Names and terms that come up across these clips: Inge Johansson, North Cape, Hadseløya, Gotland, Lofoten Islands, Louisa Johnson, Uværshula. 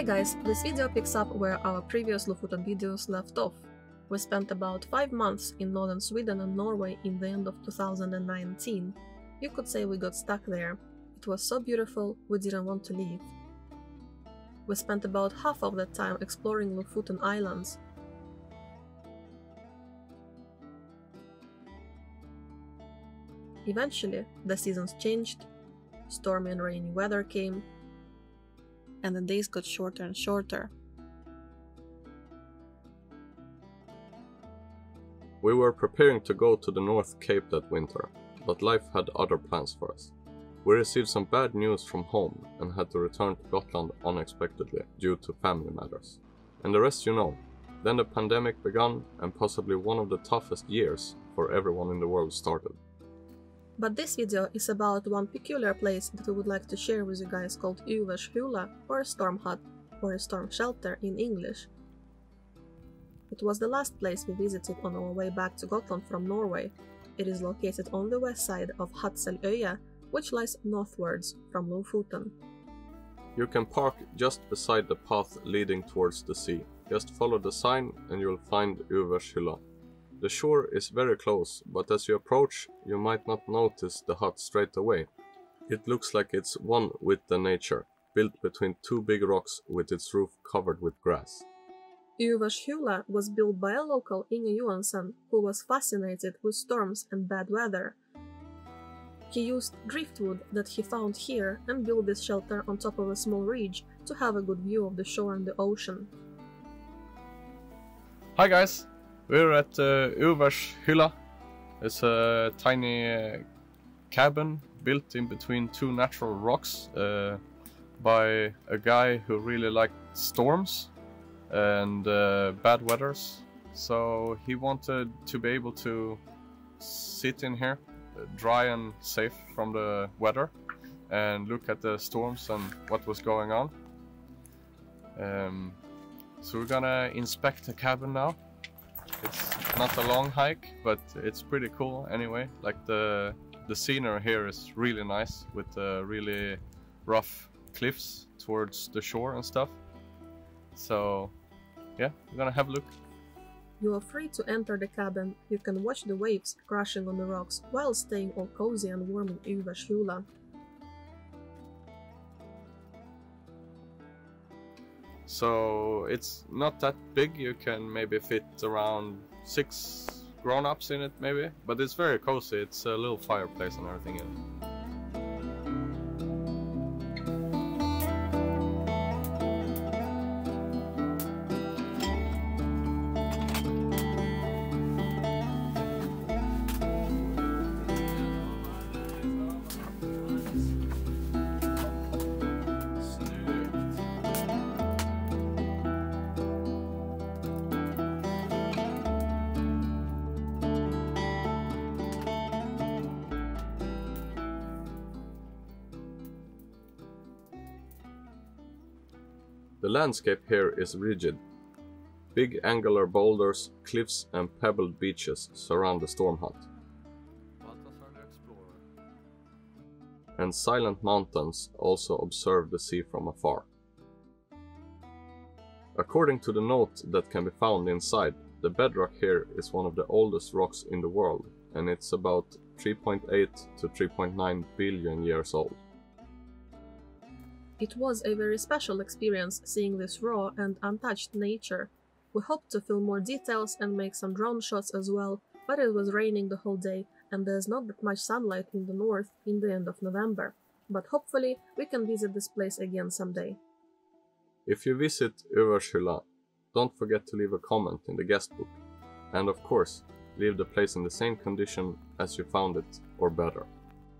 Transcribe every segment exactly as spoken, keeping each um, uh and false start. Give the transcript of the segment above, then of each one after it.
Hi guys, this video picks up where our previous Lofoten videos left off. We spent about five months in northern Sweden and Norway in the end of two thousand nineteen. You could say we got stuck there. It was so beautiful, we didn't want to leave. We spent about half of that time exploring Lofoten Islands. Eventually, the seasons changed, stormy and rainy weather came, and the days got shorter and shorter. We were preparing to go to the North Cape that winter, but life had other plans for us. We received some bad news from home and had to return to Gotland unexpectedly due to family matters. And the rest you know. Then the pandemic began, and possibly one of the toughest years for everyone in the world started. But this video is about one peculiar place that we would like to share with you guys called Uværshula, or a storm hut, or a storm shelter in English. It was the last place we visited on our way back to Gotland from Norway. It is located on the west side of Hadseløya, which lies northwards from Lofoten. You can park just beside the path leading towards the sea. Just follow the sign and you'll find Uværshula. The shore is very close, but as you approach, you might not notice the hut straight away. It looks like it's one with the nature, built between two big rocks with its roof covered with grass. Uværshula was built by a local, Inge Johansson, who was fascinated with storms and bad weather. He used driftwood that he found here and built this shelter on top of a small ridge to have a good view of the shore and the ocean. Hi guys! We're at uh, Uværshula. It's a tiny uh, cabin built in between two natural rocks uh, by a guy who really liked storms and uh, bad weathers. So he wanted to be able to sit in here, dry and safe from the weather, and look at the storms and what was going on. Um, so we're gonna inspect the cabin now. It's not a long hike, but it's pretty cool anyway. Like the the scenery here is really nice, with the really rough cliffs towards the shore and stuff. So yeah, we're gonna have a look. You are free to enter the cabin. You can watch the waves crashing on the rocks while staying all cozy and warm in Uværshula. So it's not that big, you can maybe fit around six grown-ups in it maybe, but it's very cozy, it's a little fireplace and everything in it. The landscape here is rigid. Big angular boulders, cliffs and pebbled beaches surround the storm hut. And silent mountains also observe the sea from afar. According to the note that can be found inside, the bedrock here is one of the oldest rocks in the world, and it's about three point eight to three point nine billion years old. It was a very special experience seeing this raw and untouched nature. We hoped to film more details and make some drone shots as well, but it was raining the whole day and there's not that much sunlight in the north in the end of November. But hopefully we can visit this place again someday. If you visit Uværshula, don't forget to leave a comment in the guest book. And of course, leave the place in the same condition as you found it, or better.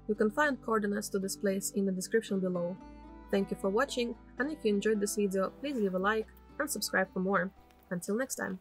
You can find coordinates to this place in the description below. Thank you for watching, and if you enjoyed this video, please leave a like and subscribe for more. Until next time!